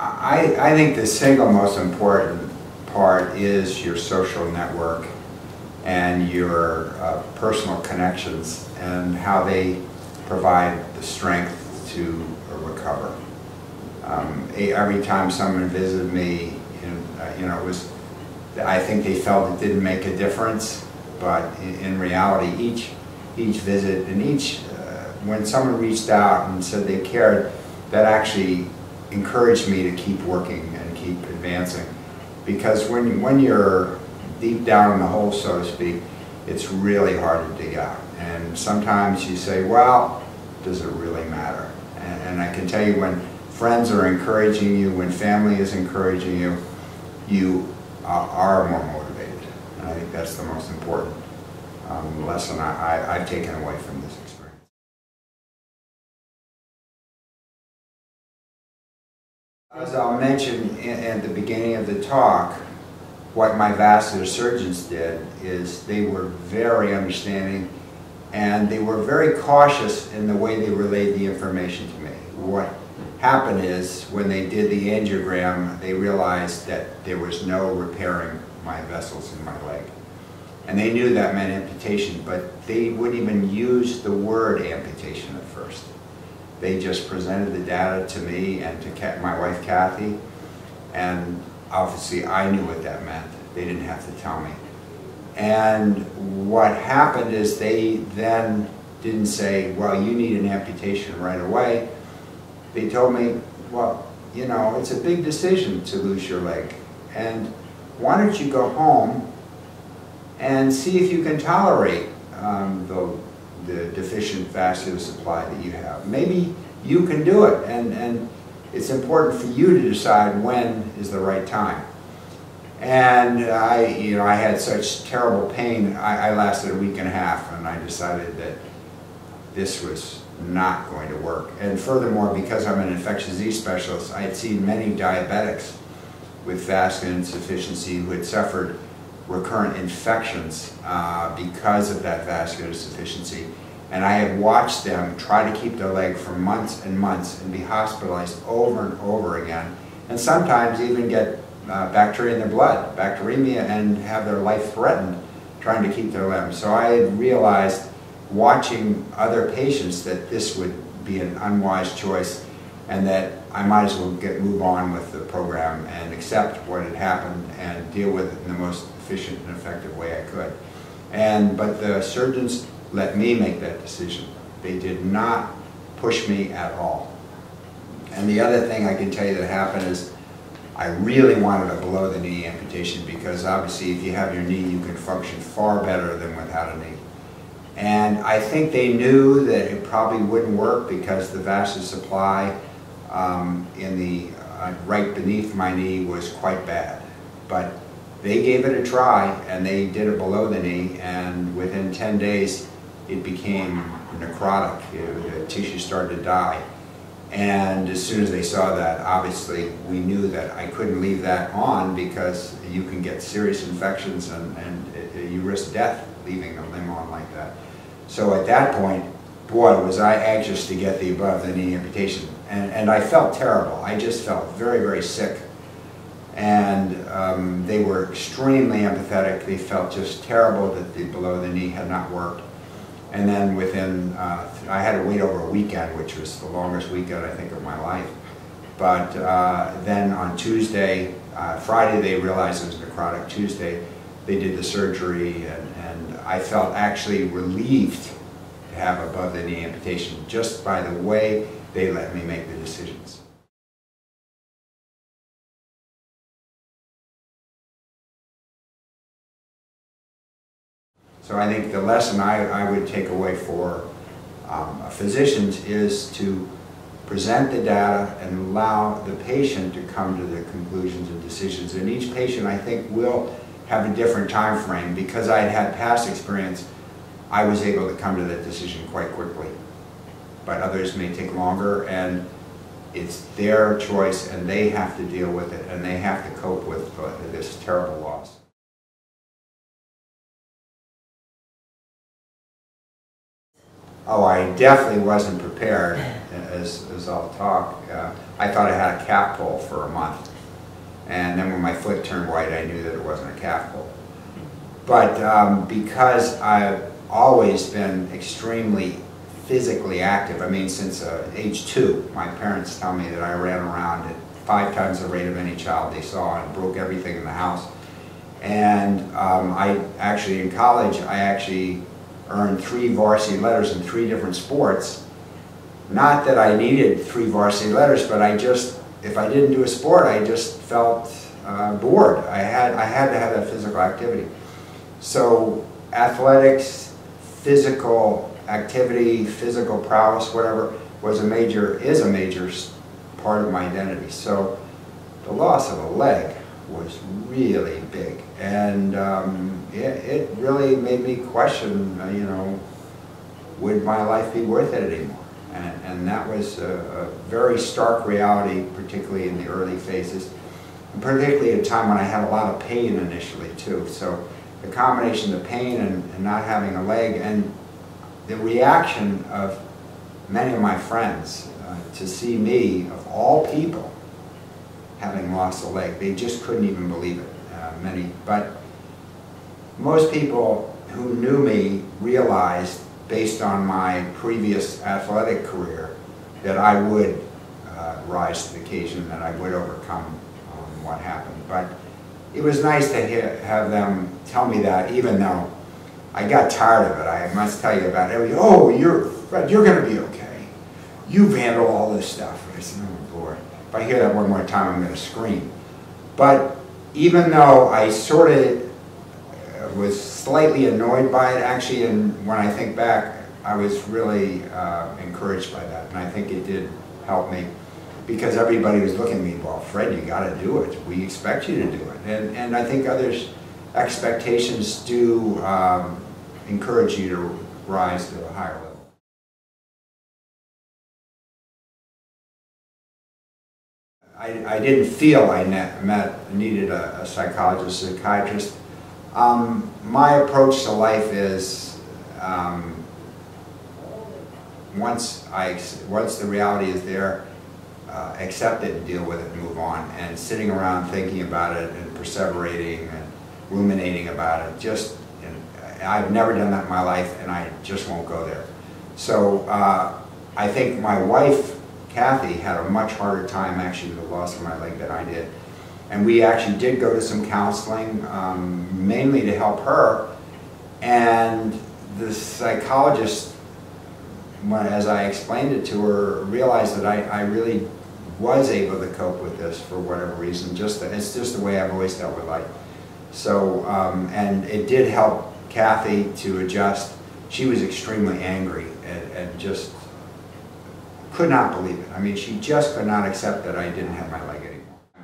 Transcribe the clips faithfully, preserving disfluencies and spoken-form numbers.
I, I think the single most important part is your social network and your uh, personal connections and how they provide the strength to recover. Um, every time someone visited me, you know, it was, I think they felt it didn't make a difference, but in reality, each each visit and each, uh, when someone reached out and said they cared, that actually encouraged me to keep working and keep advancing. Because when, when you're deep down in the hole, so to speak, it's really hard to dig out. And sometimes you say, well, does it really matter? And, and I can tell you, when friends are encouraging you, when family is encouraging you, you are more motivated. And I think that's the most important um, lesson I, I, I've taken away from this. As I'll mention at the beginning of the talk, what my vascular surgeons did is they were very understanding, and they were very cautious in the way they relayed the information to me. What happened is, when they did the angiogram, they realized that there was no repairing my vessels in my leg. And they knew that meant amputation, but they wouldn't even use the word amputation at first. They just presented the data to me and to my wife, Kathy, and obviously I knew what that meant. They didn't have to tell me. And what happened is, they then didn't say, well, you need an amputation right away. They told me, well, you know, it's a big decision to lose your leg, and why don't you go home and see if you can tolerate um, the the deficient vascular supply that you have. Maybe you can do it, and, and it's important for you to decide when is the right time. And I, you know, I had such terrible pain, I, I lasted a week and a half, and I decided that this was not going to work. And furthermore, because I'm an infectious disease specialist, I had seen many diabetics with vascular insufficiency who had suffered recurrent infections uh, because of that vascular insufficiency. And I had watched them try to keep their leg for months and months and be hospitalized over and over again, and sometimes even get uh, bacteria in their blood, bacteremia, and have their life threatened trying to keep their limb. So I had realized, watching other patients, that this would be an unwise choice, and that I might as well get, move on with the program and accept what had happened and deal with it in the most efficient and effective way I could. And, but the surgeons let me make that decision. They did not push me at all. And the other thing I can tell you that happened is, I really wanted a below-the-knee amputation, because obviously if you have your knee, you can function far better than without a knee. And I think they knew that it probably wouldn't work, because the vascular supply um, in the uh, right beneath my knee was quite bad. But they gave it a try, and they did it below the knee, and within ten days it became necrotic. It, the tissue started to die. And as soon as they saw that, obviously we knew that I couldn't leave that on, because you can get serious infections and, and it, you risk death leaving a limb on like that. So at that point, boy, was I anxious to get the above-the-knee amputation. And, and I felt terrible. I just felt very, very sick. And um, they were extremely empathetic. They felt just terrible that the below-the-knee had not worked. And then within, uh, I had to wait over a weekend, which was the longest weekend, I think, of my life. But uh, then on Tuesday, uh, Friday, they realized it was necrotic. Tuesday, they did the surgery, and, and I felt actually relieved to have above-the-knee amputation, just by the way they let me make the decisions. So I think the lesson I, I would take away for um, physicians is to present the data and allow the patient to come to the conclusions and decisions. And each patient, I think, will have a different time frame. Because I had had past experience, I was able to come to that decision quite quickly. But others may take longer, and it's their choice, and they have to deal with it, and they have to cope with uh, this terrible loss. Oh, I definitely wasn't prepared as, as I'll talk, uh, I thought I had a calf pull for a month. And then when my foot turned white, I knew that it wasn't a calf pull. But um, because I've always been extremely physically active, I mean, since uh, age two, my parents tell me that I ran around at five times the rate of any child they saw and broke everything in the house. And um, I actually, in college, I actually earned three varsity letters in three different sports. Not that I needed three varsity letters, but I just, if I didn't do a sport, I just felt uh, bored. I had, I had to have that physical activity. So athletics, physical activity, physical prowess, whatever, was a major, is a major part of my identity. So the loss of a leg was really big, and um, it, it really made me question, you know, would my life be worth it anymore? And, and that was a, a very stark reality, particularly in the early phases, and particularly at a time when I had a lot of pain initially too. So the combination of pain and, and not having a leg, and the reaction of many of my friends uh, to see me, of all people, having lost a leg. They just couldn't even believe it, uh, many. But most people who knew me realized, based on my previous athletic career, that I would uh, rise to the occasion, that I would overcome um, what happened. But it was nice to hear, have them tell me that, even though I got tired of it. I must tell you about it. Oh, you're, Fred, you're going to be okay. You've handled all this stuff. I said, oh, Lord. If I hear that one more time, I'm going to scream. But even though I sort of was slightly annoyed by it, actually, and when I think back, I was really uh, encouraged by that. And I think it did help me, because everybody was looking at me, well, Fred, you got to do it. We expect you to do it. And, and I think others' expectations do um, encourage you to rise to a higher level. I, I didn't feel I ne met, needed a, a psychologist, a psychiatrist. Um, my approach to life is, um, once, I, once the reality is there, uh, accept it and deal with it and move on. And sitting around thinking about it and perseverating and ruminating about it, just, and I've never done that in my life, and I just won't go there. So uh, I think my wife, Kathy, had a much harder time actually with the loss of my leg than I did. And we actually did go to some counseling, um, mainly to help her. And the psychologist, when, as I explained it to her, realized that I, I really was able to cope with this for whatever reason. Just that it's just the way I've always dealt with life. So, um, and it did help Kathy to adjust. She was extremely angry and, and just could not believe it. I mean, she just could not accept that I didn't have my leg anymore.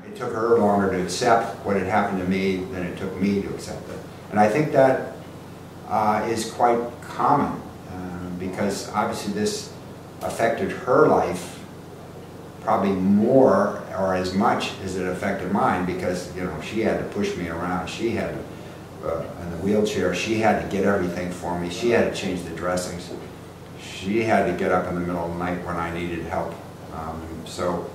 It took her longer to accept what had happened to me than it took me to accept it. And I think that uh, is quite common, uh, because obviously this affected her life probably more or as much as it affected mine, because, you know, she had to push me around. She had to, uh, in the wheelchair, she had to get everything for me. She had to change the dressings. She had to get up in the middle of the night when I needed help. Um, so,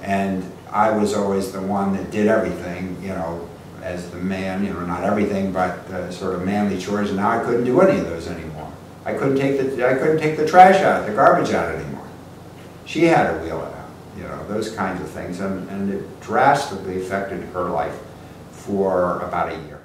and I was always the one that did everything, you know, as the man, you know, not everything, but the sort of manly chores. And now I couldn't do any of those anymore. I couldn't take the I couldn't take the trash out, the garbage out anymore. She had to wheel it out, you know, those kinds of things, and and it drastically affected her life for about a year.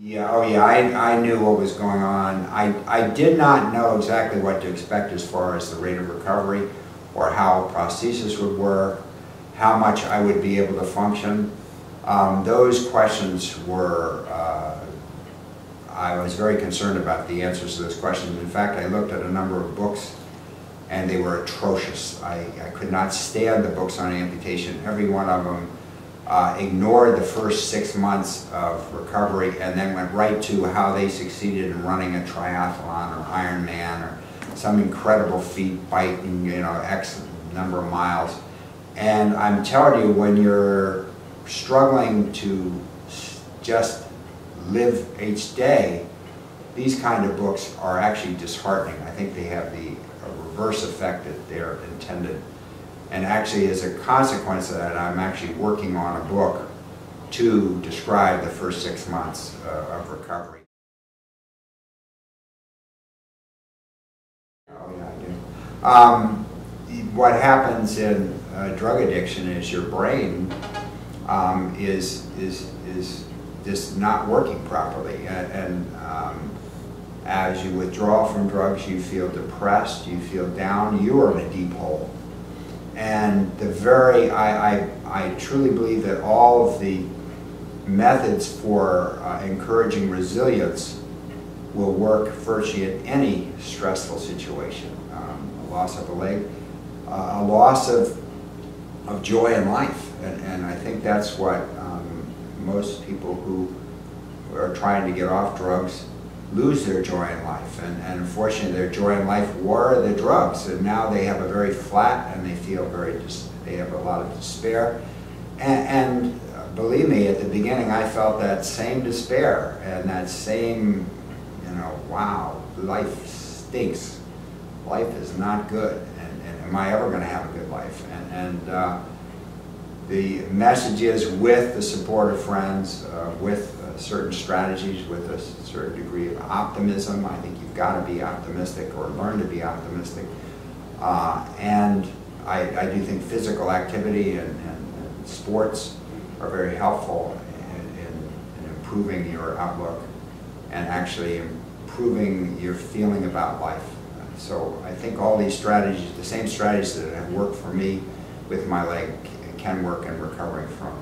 Yeah, oh yeah, I, I knew what was going on. I, I did not know exactly what to expect as far as the rate of recovery, or how prosthesis would work, how much I would be able to function. Um, those questions were, uh, I was very concerned about the answers to those questions. In fact, I looked at a number of books, and they were atrocious. I, I could not stand the books on amputation. Every one of them Uh, ignored the first six months of recovery, and then went right to how they succeeded in running a triathlon or Ironman or some incredible feat, biking, you know, X number of miles. And I'm telling you, when you're struggling to just live each day, these kind of books are actually disheartening. I think they have the reverse effect that they're intended. And actually, as a consequence of that, I'm actually working on a book to describe the first six months uh, of recovery. Oh, yeah, I do. Um, what happens in uh, drug addiction is your brain um, is, is, is just not working properly. And, and um, as you withdraw from drugs, you feel depressed, you feel down, you are in a deep hole. And the very, I, I, I truly believe that all of the methods for uh, encouraging resilience will work virtually in any stressful situation. Um, a loss of a leg, uh, a loss of, of joy in life. And, and I think that's what um, most people who are trying to get off drugs lose their joy in life, and, and unfortunately their joy in life were the drugs, and now they have a very flat, and they feel very, they have a lot of despair. And, and uh, believe me, at the beginning I felt that same despair, and that same, you know, wow, life stinks, life is not good, and, and am I ever going to have a good life? And, and uh, the message is, with the support of friends, uh, with certain strategies, with a certain degree of optimism. I think you've got to be optimistic, or learn to be optimistic. Uh, and I, I do think physical activity and, and, and sports are very helpful in, in, in improving your outlook and actually improving your feeling about life. So I think all these strategies, the same strategies that have worked for me with my leg, can work in recovering from